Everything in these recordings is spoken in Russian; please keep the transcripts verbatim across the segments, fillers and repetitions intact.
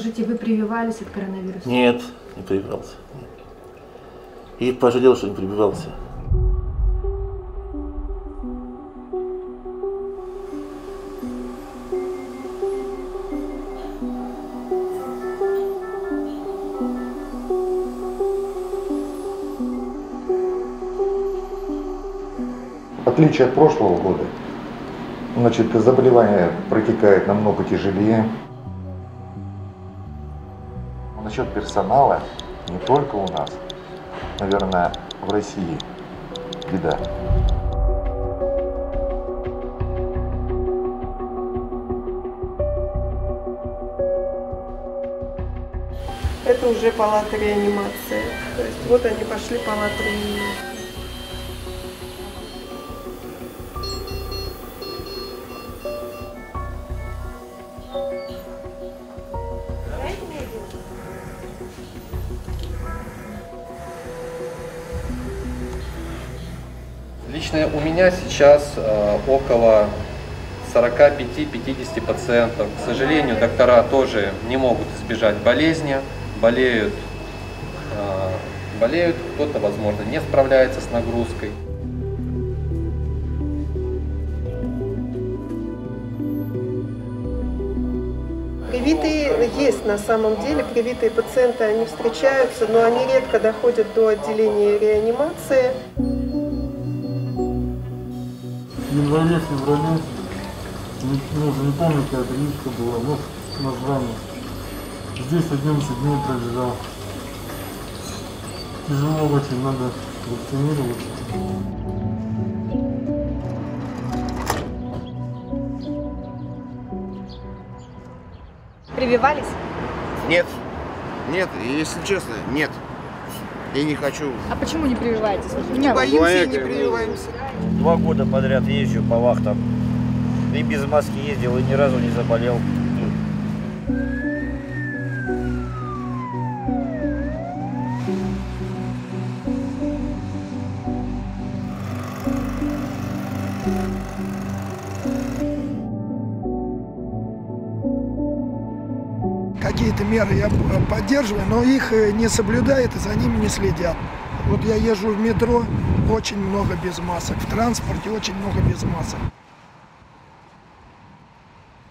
Скажите, вы прививались от коронавируса? Нет, не прививался. И пожалел, что не прививался. В отличие от прошлого года, значит, заболевание протекает намного тяжелее. Насчет персонала, не только у нас, наверное, в России беда. Это уже палата реанимации. То есть вот они пошли палаты реанимации. Лично у меня сейчас э, около сорок пять — пятьдесят пациентов. К сожалению, доктора тоже не могут избежать болезни, болеют, э, болеют, кто-то, возможно, не справляется с нагрузкой. Привитые есть на самом деле, привитые пациенты, они встречаются, но они редко доходят до отделения реанимации. Невролез, невролез, не, уже не помню, какая прививка была, но название. Здесь одиннадцать дней пролежал. Тяжело очень, надо вакцинироваться. Прививались? Нет, нет, если честно, нет. Я не хочу. А почему не прививаетесь? Не боимся и не прививаемся. Два года подряд езжу по вахтам. И без маски ездил, и ни разу не заболел. Какие-то меры я поддерживаю, но их не соблюдает и за ними не следят. Вот я езжу в метро, очень много без масок, в транспорте очень много без масок.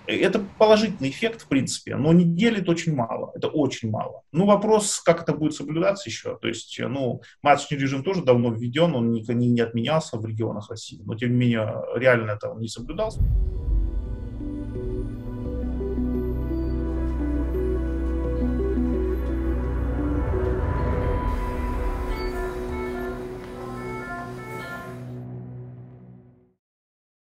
Это положительный эффект, в принципе, но не делит очень мало, это очень мало. Ну, вопрос, как это будет соблюдаться еще. То есть, ну, масочный режим тоже давно введен, он никогда не отменялся в регионах России, но, тем не менее, реально это он не соблюдался.